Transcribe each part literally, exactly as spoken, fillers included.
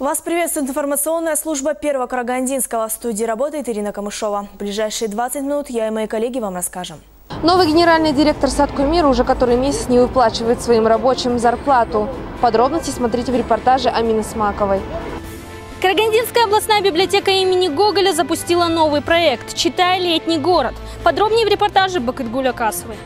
Вас приветствует информационная служба Первого Карагандинского. В студии работает Ирина Камышова. В ближайшие двадцать минут я и мои коллеги вам расскажем. Новый генеральный директор Садку Мир уже который месяц не выплачивает своим рабочим зарплату. Подробности смотрите в репортаже Амины Смаковой. Карагандинская областная библиотека имени Гоголя запустила новый проект «Читай летний город». Подробнее в репортаже Бакытгуль Окасовой.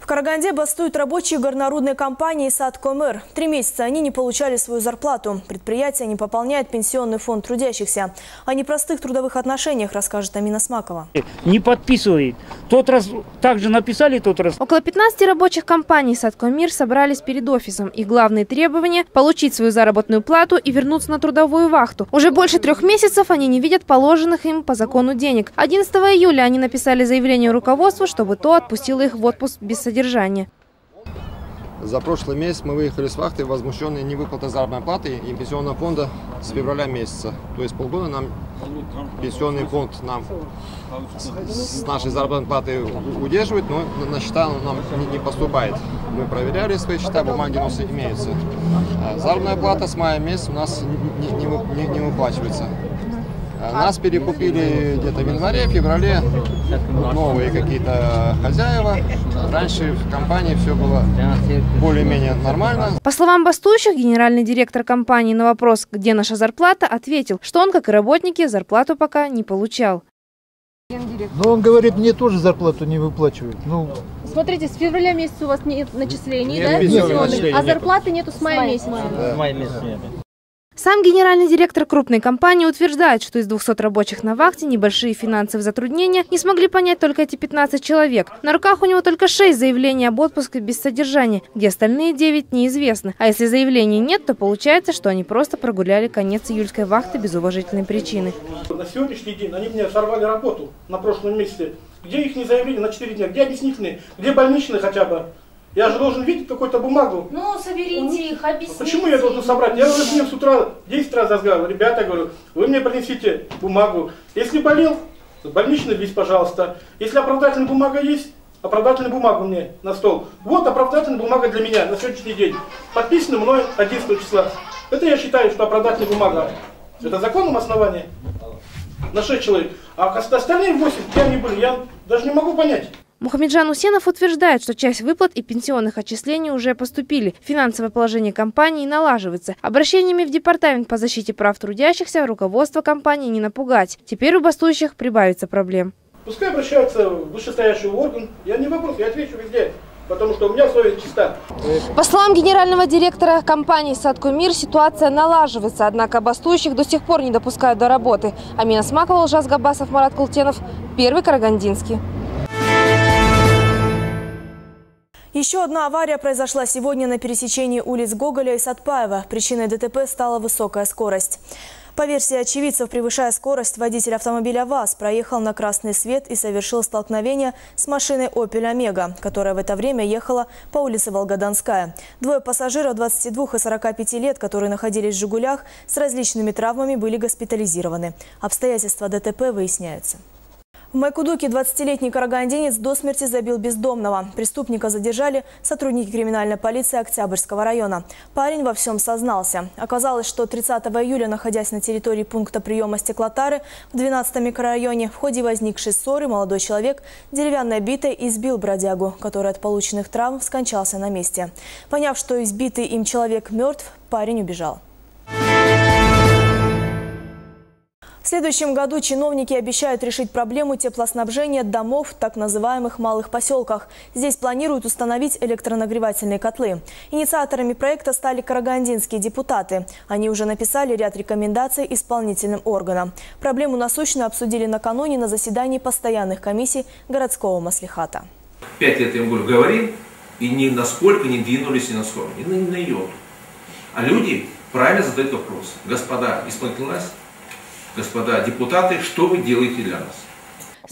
В Караганде бастуют рабочие горнорудной компании «Садкомэр». Три месяца они не получали свою зарплату. Предприятие не пополняет пенсионный фонд трудящихся. О непростых трудовых отношениях расскажет Амина Смакова. Не подписывает. Тот раз также написали, тот раз. Около пятнадцати рабочих компаний «Садкомэр» собрались перед офисом. Их главные требования – получить свою заработную плату и вернуться на трудовую вахту. Уже больше трех месяцев они не видят положенных им по закону денег. одиннадцатого июля они написали заявление руководству, чтобы то отпустило их в отпуск без содержания. За прошлый месяц мы выехали с вахты, возмущенные невыплатой заработной платы и пенсионного фонда с февраля месяца. То есть полгода нам пенсионный фонд нам с нашей заработной платы удерживает, но на счета нам не поступает. Мы проверяли свои счета, бумаги у нас имеются. Заработная плата с мая месяца у нас не, не, не выплачивается. Нас перекупили где-то в январе, феврале, новые какие-то хозяева. Раньше в компании все было более-менее нормально. По словам бастующих, генеральный директор компании на вопрос «Где наша зарплата?» ответил, что он, как и работники, зарплату пока не получал. Но он говорит, мне тоже зарплату не выплачивают. Ну... Смотрите, с февраля месяца у вас нет начислений, нет, да? Нет, начислений, а зарплаты нету, нету с мая месяца. Да. С мая месяца нет. Сам генеральный директор крупной компании утверждает, что из двухсот рабочих на вахте небольшие финансовые затруднения не смогли понять только эти пятнадцать человек. На руках у него только шесть заявлений об отпуске без содержания, где остальные девять неизвестны. А если заявлений нет, то получается, что они просто прогуляли конец июльской вахты без уважительной причины. На сегодняшний день они мне сорвали работу на прошлом месяце. Где их не заявление на четыре дня? Где объяснительные? Где больничные хотя бы? Я же должен видеть какую-то бумагу. Ну, соберите их, объясните. Почему я должен собрать? Я уже с ним с утра десять раз разговаривал. Ребята, говорю, вы мне принесите бумагу. Если болел, больничный весь, пожалуйста. Если оправдательная бумага есть, оправдательная бумага мне на стол. Вот оправдательная бумага для меня на сегодняшний день. Подписана мной одиннадцатого числа. Это я считаю, что оправдательная бумага. Это законом основание на шесть человек. А остальные восемь, где они были, я даже не могу понять. Мухамеджан Усенов утверждает, что часть выплат и пенсионных отчислений уже поступили. Финансовое положение компании налаживается. Обращениями в Департамент по защите прав трудящихся руководство компании не напугать. Теперь у бастующих прибавится проблем. Пускай обращаются в вышестоящий орган. Я не вопрос, я отвечу везде. Потому что у меня совесть чиста. По словам генерального директора компании «Садку Мир», ситуация налаживается. Однако бастующих до сих пор не допускают до работы. Амина Смакова, Жас Габасов, Марат Култенов. Первый Карагандинский. Еще одна авария произошла сегодня на пересечении улиц Гоголя и Сатпаева. Причиной ДТП стала высокая скорость. По версии очевидцев, превышая скорость, водитель автомобиля ВАЗ проехал на красный свет и совершил столкновение с машиной Opel Omega, которая в это время ехала по улице Волгодонская. Двое пассажиров двадцати двух и сорока пяти лет, которые находились в «Жигулях», с различными травмами были госпитализированы. Обстоятельства ДТП выясняются. В Майкудуке двадцатилетний карагандинец до смерти забил бездомного. Преступника задержали сотрудники криминальной полиции Октябрьского района. Парень во всем сознался. Оказалось, что тридцатого июля, находясь на территории пункта приема стеклотары в двенадцатом микрорайоне, в ходе возникшей ссоры молодой человек деревянной битой избил бродягу, который от полученных травм скончался на месте. Поняв, что избитый им человек мертв, парень убежал. В следующем году чиновники обещают решить проблему теплоснабжения домов в так называемых малых поселках. Здесь планируют установить электронагревательные котлы. Инициаторами проекта стали карагандинские депутаты. Они уже написали ряд рекомендаций исполнительным органам. Проблему насущно обсудили накануне на заседании постоянных комиссий городского маслихата. Пять лет я им говорил, и ни насколько не двинулись, ни на сорок, ни на йоту. А люди правильно задают вопрос. Господа, исполнительная власть, господа депутаты, что вы делаете для нас?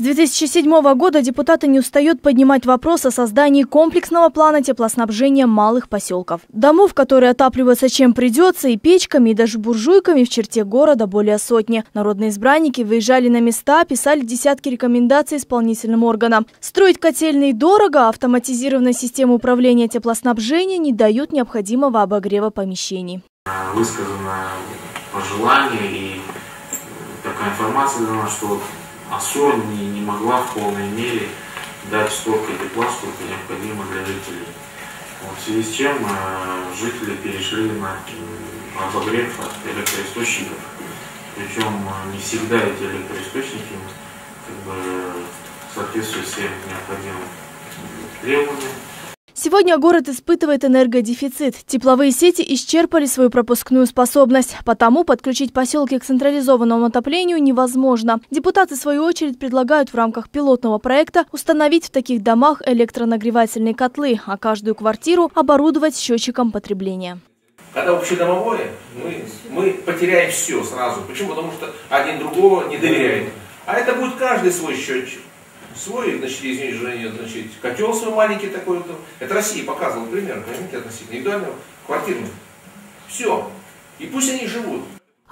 С две тысячи седьмого года депутаты не устают поднимать вопрос о создании комплексного плана теплоснабжения малых поселков. Домов, которые отапливаются чем придется, и печками, и даже буржуйками в черте города более сотни. Народные избранники выезжали на места, писали десятки рекомендаций исполнительным органам. Строить котельные дорого, а автоматизированная система управления теплоснабжения не дают необходимого обогрева помещений. Высказано пожелание и такая информация дана, что АСО не, не могла в полной мере дать столько тепла, сколько необходимо для жителей. Вот, в связи с чем э, жители перешли на э, обогрев от электроисточников. Причем э, не всегда эти электроисточники как бы, соответствуют всем необходимым требованиям. Сегодня город испытывает энергодефицит. Тепловые сети исчерпали свою пропускную способность. Потому подключить поселки к централизованному отоплению невозможно. Депутаты, в свою очередь, предлагают в рамках пилотного проекта установить в таких домах электронагревательные котлы, а каждую квартиру оборудовать счетчиком потребления. Когда общедомовое, мы, мы потеряем все сразу. Почему? Потому что один другого не доверяет. А это будет каждый свой счетчик. Свой, значит, извините, значит, котел свой маленький такой. Вот. Это Россия показывала пример, понимаете, относительно индивидуального, квартирного. Все. И пусть они живут.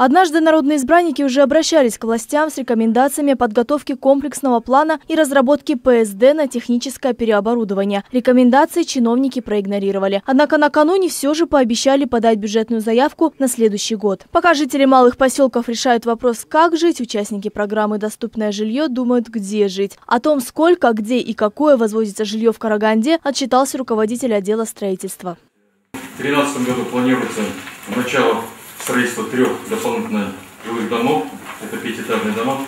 Однажды народные избранники уже обращались к властям с рекомендациями подготовки комплексного плана и разработки ПСД на техническое переоборудование. Рекомендации чиновники проигнорировали. Однако накануне все же пообещали подать бюджетную заявку на следующий год. Пока жители малых поселков решают вопрос, как жить, участники программы «Доступное жилье» думают, где жить. О том, сколько, где и какое возводится жилье в Караганде, отчитался руководитель отдела строительства. В две тысячи тринадцатом году планируется начало строительство трех дополнительно жилых домов. Это пятиэтажные дома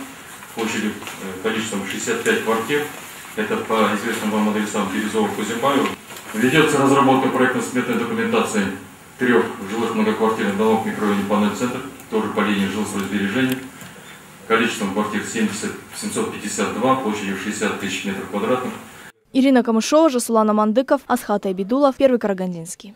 площадью количеством шестьдесят пять квартир. Это по известным вам адресам Березово-Кузимбаева. Ведется разработка проектно-сметной документации трех жилых многоквартирных домов в микрорайоне Панель Центр, тоже по линии жилсосбережения. Количеством квартир семьдесят, семьсот пятьдесят два, площадью шестьдесят тысяч метров квадратных. Ирина Камышова, Жасулана Мандыков, Асхат Айбидулов, Первый Карагандинский.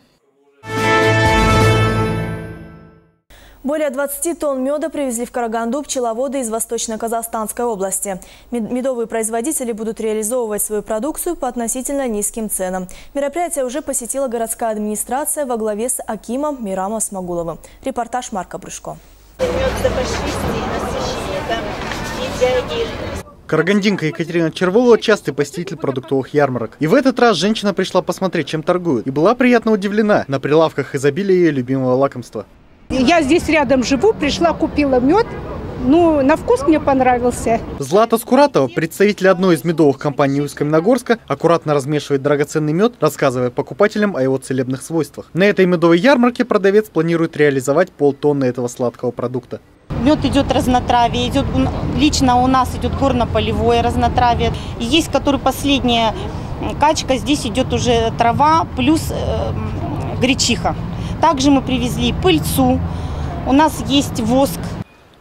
Более двадцати тонн меда привезли в Караганду пчеловоды из Восточно-Казахстанской области. Медовые производители будут реализовывать свою продукцию по относительно низким ценам. Мероприятие уже посетила городская администрация во главе с акимом Мирамом Осмагуловым. Репортаж Марка Брюшко. Карагандинка Екатерина Червова – частый посетитель продуктовых ярмарок. И в этот раз женщина пришла посмотреть, чем торгуют. И была приятно удивлена. На прилавках изобилие ее любимого лакомства. Я здесь рядом живу, пришла, купила мед. Ну, на вкус мне понравился. Злата Скуратова, представитель одной из медовых компаний Усть-Каменогорска, аккуратно размешивает драгоценный мед, рассказывая покупателям о его целебных свойствах. На этой медовой ярмарке продавец планирует реализовать полтонны этого сладкого продукта. Мед идет разнотравие, идет, лично у нас идет горно-полевое разнотравие. И есть, который последняя качка, здесь идет уже трава плюс э, гречиха. Также мы привезли пыльцу, у нас есть воск.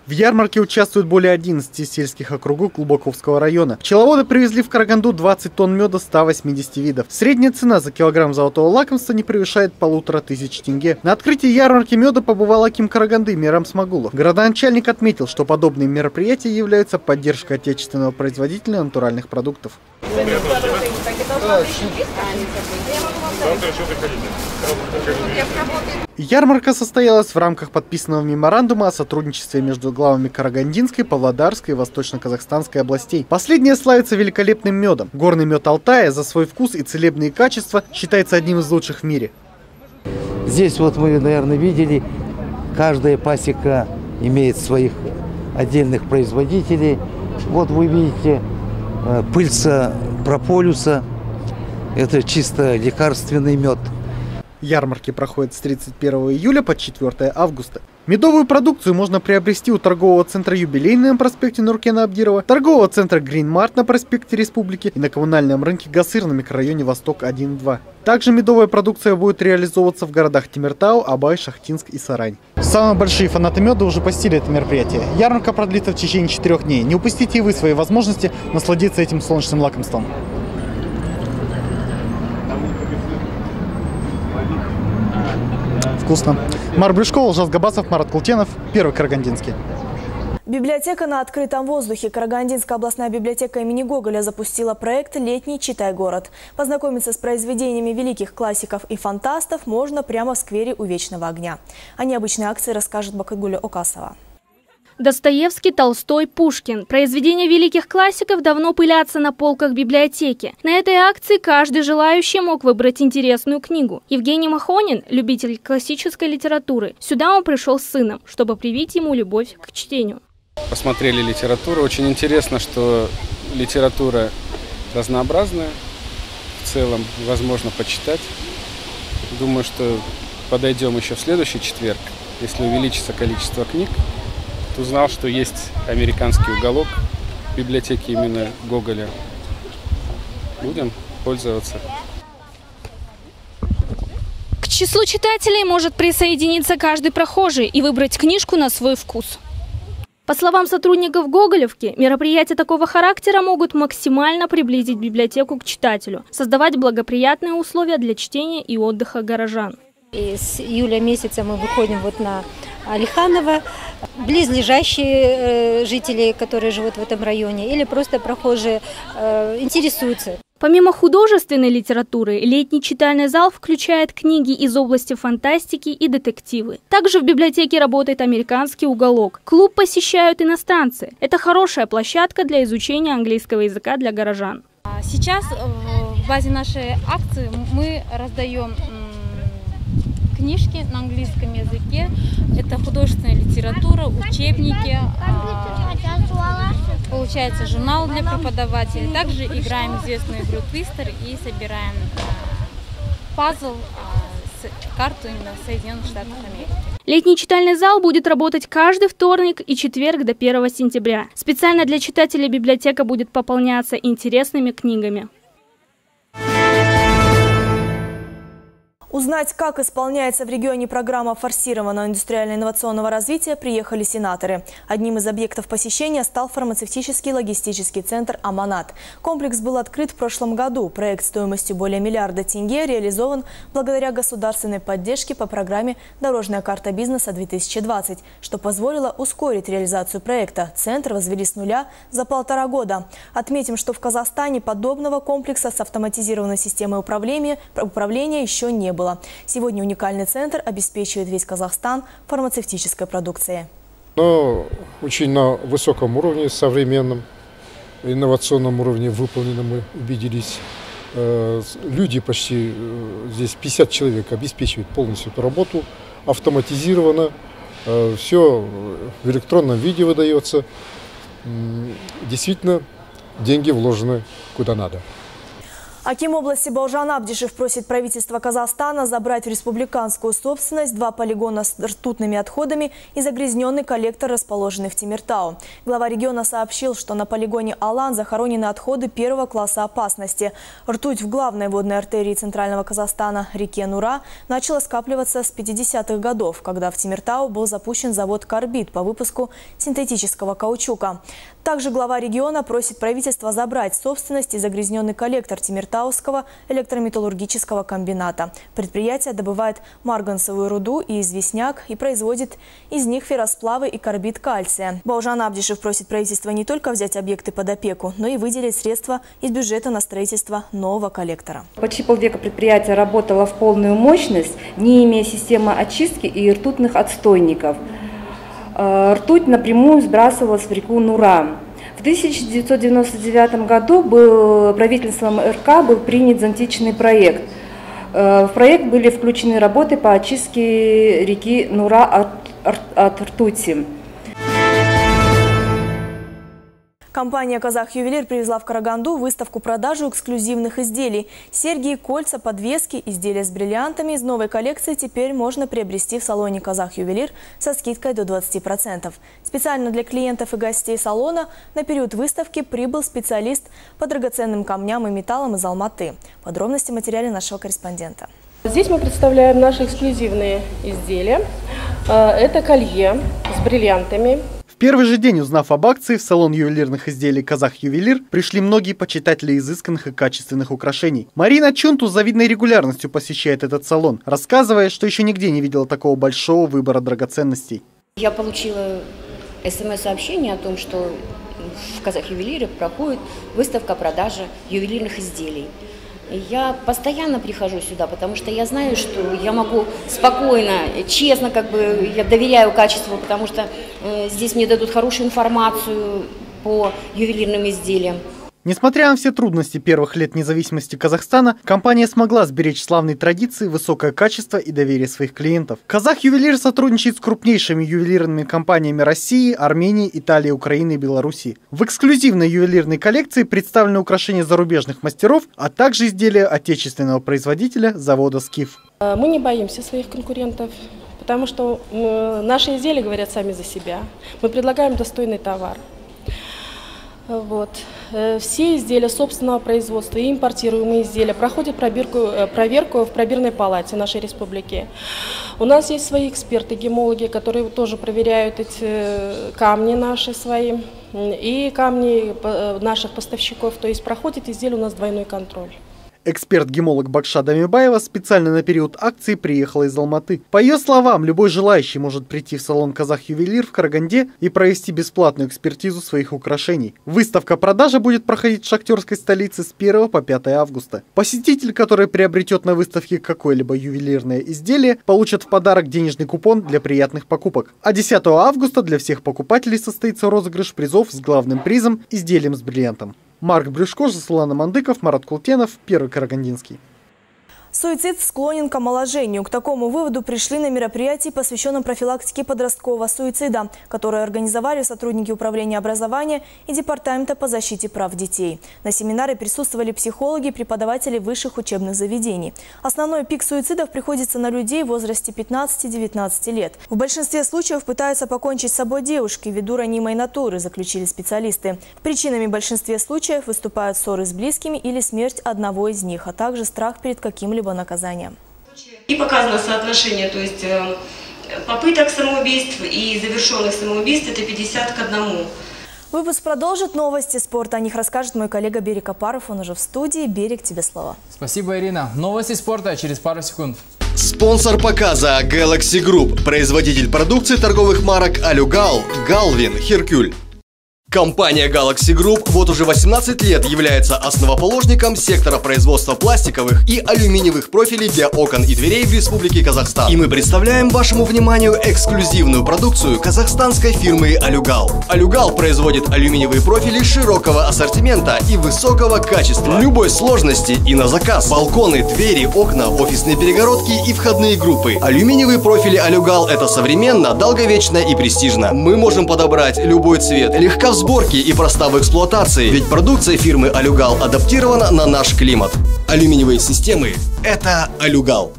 В ярмарке участвуют более одиннадцати сельских округов Клубоковского района. Пчеловоды привезли в Караганду двадцать тонн меда ста восьмидесяти видов. Средняя цена за килограмм золотого лакомства не превышает полутора тысяч тенге. На открытии ярмарки меда побывал аким Караганды Мирам Осмагулов. Городоначальник отметил, что подобные мероприятия являются поддержкой отечественного производителя натуральных продуктов. Ярмарка состоялась в рамках подписанного меморандума о сотрудничестве между главами Карагандинской, Павлодарской и Восточно-Казахстанской областей. Последняя славится великолепным медом. Горный мед Алтая за свой вкус и целебные качества считается одним из лучших в мире. Здесь вот мы, наверное, видели, каждая пасека имеет своих отдельных производителей. Вот вы видите пыльца прополиса. Это чисто лекарственный мед. Ярмарки проходят с тридцать первого июля по четвёртое августа. Медовую продукцию можно приобрести у торгового центра «Юбилейная» на проспекте Нуркена Абдирова, торгового центра «Гринмарт» на проспекте Республики и на коммунальном рынке «Гасыр» на микрорайоне Восток один-два. Также медовая продукция будет реализовываться в городах Темиртау, Абай, Шахтинск и Сарань. Самые большие фанаты меда уже посетили это мероприятие. Ярмарка продлится в течение четырех дней. Не упустите и вы свои возможности насладиться этим солнечным лакомством. Вкусно. Марк Брюшко, Жас Габасов, Марат Култенов, Первый Карагандинский. Библиотека на открытом воздухе. Карагандинская областная библиотека имени Гоголя запустила проект «Летний читай город». Познакомиться с произведениями великих классиков и фантастов можно прямо в сквере у Вечного огня. О необычной акции расскажет Бакытгуль Окасова. Достоевский, Толстой, Пушкин. Произведения великих классиков давно пылятся на полках библиотеки. На этой акции каждый желающий мог выбрать интересную книгу. Евгений Махонин – любитель классической литературы. Сюда он пришел с сыном, чтобы привить ему любовь к чтению. Посмотрели литературу. Очень интересно, что литература разнообразная. В целом возможно почитать. Думаю, что подойдем еще в следующий четверг, если увеличится количество книг. Узнал, что есть американский уголок в библиотеке именно Гоголя. Будем пользоваться. К числу читателей может присоединиться каждый прохожий и выбрать книжку на свой вкус. По словам сотрудников Гоголевки, мероприятия такого характера могут максимально приблизить библиотеку к читателю, создавать благоприятные условия для чтения и отдыха горожан. И с июля месяца мы выходим вот на Алиханова. Близлежащие жители, которые живут в этом районе, или просто прохожие, интересуются. Помимо художественной литературы, летний читальный зал включает книги из области фантастики и детективы. Также в библиотеке работает американский уголок. Клуб посещают иностранцы. Это хорошая площадка для изучения английского языка для горожан. Сейчас в базе нашей акции мы раздаем книжки на английском языке. Это художественная литература, учебники, получается журнал для преподавателей. Также играем известную игру «Твистер» и собираем пазл, карту именно Соединенных Штатов Америки. Летний читальный зал будет работать каждый вторник и четверг до первого сентября. Специально для читателей библиотека будет пополняться интересными книгами. Узнать, как исполняется в регионе программа форсированного индустриально-инновационного развития, приехали сенаторы. Одним из объектов посещения стал фармацевтический логистический центр «Аманат». Комплекс был открыт в прошлом году. Проект стоимостью более миллиарда тенге реализован благодаря государственной поддержке по программе «Дорожная карта бизнеса-две тысячи двадцать», что позволило ускорить реализацию проекта. Центр возвели с нуля за полтора года. Отметим, что в Казахстане подобного комплекса с автоматизированной системой управления, управления еще не было. Сегодня уникальный центр обеспечивает весь Казахстан фармацевтической продукцией. Но очень на высоком уровне, современном, инновационном уровне выполнено, мы убедились. Люди почти, здесь пятьдесят человек обеспечивают полностью эту работу, автоматизировано, все в электронном виде выдается. Действительно, деньги вложены куда надо. Аким области Балжан Абдишев просит правительство Казахстана забрать в республиканскую собственность два полигона с ртутными отходами и загрязненный коллектор, расположенный в Темиртау. Глава региона сообщил, что на полигоне Алан захоронены отходы первого класса опасности. Ртуть в главной водной артерии центрального Казахстана, реке Нура, начала скапливаться с пятидесятых годов, когда в Темиртау был запущен завод «Карбид» по выпуску синтетического каучука. Также глава региона просит правительство забрать собственность и загрязненный коллектор Темиртау. Тауского электрометаллургического комбината. Предприятие добывает марганцевую руду и известняк и производит из них ферросплавы и карбид кальция. Балжан Абдишев просит правительства не только взять объекты под опеку, но и выделить средства из бюджета на строительство нового коллектора. Почти полвека предприятие работало в полную мощность, не имея системы очистки и ртутных отстойников. Ртуть напрямую сбрасывалась в реку Нура. В тысяча девятьсот девяносто девятом году был, правительством РК был принят зонтичный проект. В проект были включены работы по очистке реки Нура от, от ртути. Компания «Казах-ювелир» привезла в Караганду выставку-продажу эксклюзивных изделий. Серьги, кольца, подвески, изделия с бриллиантами из новой коллекции теперь можно приобрести в салоне «Казах-ювелир» со скидкой до двадцати процентов. Специально для клиентов и гостей салона на период выставки прибыл специалист по драгоценным камням и металлам из Алматы. Подробности в материале нашего корреспондента. Здесь мы представляем наши эксклюзивные изделия. Это колье с бриллиантами. Первый же день, узнав об акции, в салон ювелирных изделий «Казах-ювелир» пришли многие почитатели изысканных и качественных украшений. Марина Чунту с завидной регулярностью посещает этот салон, рассказывая, что еще нигде не видела такого большого выбора драгоценностей. Я получила СМС-сообщение о том, что в Казах-ювелире проходит выставка продажи ювелирных изделий. Я постоянно прихожу сюда, потому что я знаю, что я могу спокойно, честно, как бы я доверяю качеству, потому что э, здесь мне дадут хорошую информацию по ювелирным изделиям. Несмотря на все трудности первых лет независимости Казахстана, компания смогла сберечь славные традиции, высокое качество и доверие своих клиентов. «Казах-ювелир» сотрудничает с крупнейшими ювелирными компаниями России, Армении, Италии, Украины и Беларуси. В эксклюзивной ювелирной коллекции представлены украшения зарубежных мастеров, а также изделия отечественного производителя завода «Скиф». Мы не боимся своих конкурентов, потому что наши изделия говорят сами за себя. Мы предлагаем достойный товар. Вот. Все изделия собственного производства и импортируемые изделия проходят пробирку, проверку в пробирной палате нашей республики. У нас есть свои эксперты, гемологи, которые тоже проверяют эти камни наши свои и камни наших поставщиков. То есть проходит изделие у нас двойной контроль. Эксперт-гемолог Бакша Дамибаева специально на период акции приехала из Алматы. По ее словам, любой желающий может прийти в салон «Казах-ювелир» в Караганде и провести бесплатную экспертизу своих украшений. Выставка-продажа будет проходить в шахтерской столице с первого по пятое августа. Посетитель, который приобретет на выставке какое-либо ювелирное изделие, получит в подарок денежный купон для приятных покупок. А десятого августа для всех покупателей состоится розыгрыш призов с главным призом – изделием с бриллиантом. Марк Брюшко, Жасулан Мандыков, Марат Култенов, Первый Карагандинский. Суицид склонен к омоложению. К такому выводу пришли на мероприятии, посвященном профилактике подросткового суицида, которое организовали сотрудники Управления образования и Департамента по защите прав детей. На семинаре присутствовали психологи и преподаватели высших учебных заведений. Основной пик суицидов приходится на людей в возрасте пятнадцати-девятнадцати лет. В большинстве случаев пытаются покончить с собой девушки ввиду ранимой натуры, заключили специалисты. Причинами в большинстве случаев выступают ссоры с близкими или смерть одного из них, а также страх перед каким-либо наказанием. И показано соотношение, то есть попыток самоубийств и завершенных самоубийств – это пятьдесят к одному. Выпуск продолжит новости спорта. О них расскажет мой коллега Берег Апаров. Он уже в студии. Берег, тебе слово. Спасибо, Ирина. Новости спорта через пару секунд. Спонсор показа Galaxy Group. Производитель продукции торговых марок «Алюгал», «Галвин», «Херкюль». Компания Galaxy Group вот уже восемнадцать лет является основоположником сектора производства пластиковых и алюминиевых профилей для окон и дверей в Республике Казахстан. И мы представляем вашему вниманию эксклюзивную продукцию казахстанской фирмы «Алюгал». «Алюгал» производит алюминиевые профили широкого ассортимента и высокого качества, любой сложности и на заказ. Балконы, двери, окна, офисные перегородки и входные группы. Алюминиевые профили «Алюгал» — это современно, долговечно и престижно. Мы можем подобрать любой цвет, легко взбавить сборки и проста в эксплуатации, ведь продукция фирмы «Алюгал» адаптирована на наш климат. Алюминиевые системы – это «Алюгал».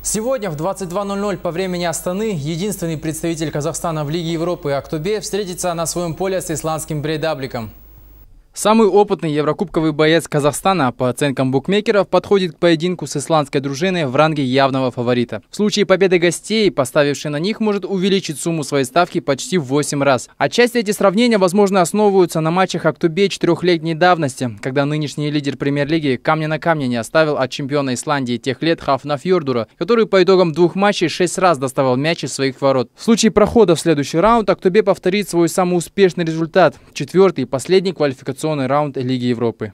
Сегодня в двадцать два ноль ноль по времени Астаны единственный представитель Казахстана в Лиге Европы Актобе встретится на своем поле с исландским Брейдабликом. Самый опытный еврокубковый боец Казахстана, по оценкам букмекеров, подходит к поединку с исландской дружиной в ранге явного фаворита. В случае победы гостей, поставивший на них, может увеличить сумму своей ставки почти в восемь раз. Отчасти эти сравнения, возможно, основываются на матчах Актобе четырехлетней давности, когда нынешний лидер премьер-лиги камня на камне не оставил от чемпиона Исландии тех лет Хафнафьордура, который по итогам двух матчей шесть раз доставал мяч из своих ворот. В случае прохода в следующий раунд Актобе повторит свой самый успешный результат – четвертый и последний квалификационный раунд Лиги Европы.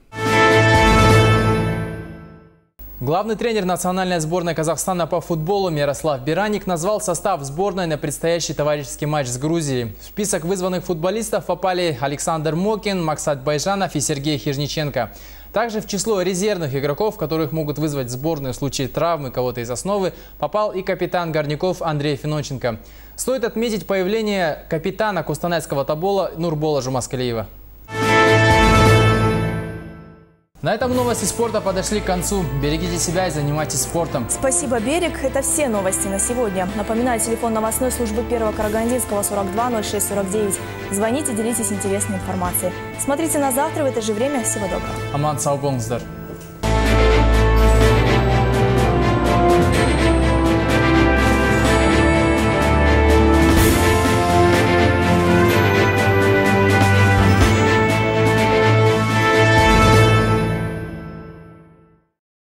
Главный тренер национальной сборной Казахстана по футболу Мирослав Бераник назвал состав сборной на предстоящий товарищеский матч с Грузией. В список вызванных футболистов попали Александр Мокин, Максат Байжанов и Сергей Хижниченко. Также в число резервных игроков, которых могут вызвать сборную в случае травмы кого-то из основы, попал и капитан горняков Андрей Финонченко. Стоит отметить появление капитана Костанайского Тобола Нурбола Жумаскалиева. На этом новости спорта подошли к концу. Берегите себя и занимайтесь спортом. Спасибо, Берег. Это все новости на сегодня. Напоминаю, телефон новостной службы Первого Карагандинского сорок два ноль шесть сорок девять. Звоните, делитесь интересной информацией. Смотрите на завтра в это же время. Всего доброго. Аман сау болыңыздар.